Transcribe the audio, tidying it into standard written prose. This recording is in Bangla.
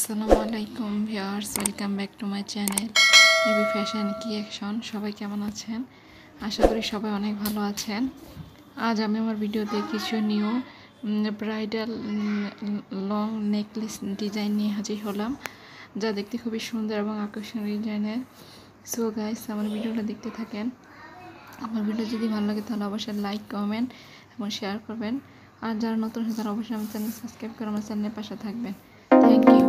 আসসালামু আলাইকুম viewers, welcome back to my channel A B fashion কি অ্যাকশন। সবাই কেমন আছেন? আশা করি সবাই অনেক ভালো আছেন। আজ আমি আমার ভিডিওতে কিছু new bridal long necklace design নিয়ে হাজির হলাম, যা দেখতে খুবই সুন্দর এবং আকর্ষণীয় ডিজাইনের। সো গাইস, আমার ভিডিওটা দেখতে থাকেন। আমার ভিডিও যদি ভালো লাগে তাহলে অবশ্যই লাইক, কমেন্ট এবং শেয়ার করবেন। আর যারা নতুন তারা অবশ্যই আমার চ্যানেল সাবস্ক্রাইব করে আমার চ্যানেলের পাশে থাকবেন। Thank you.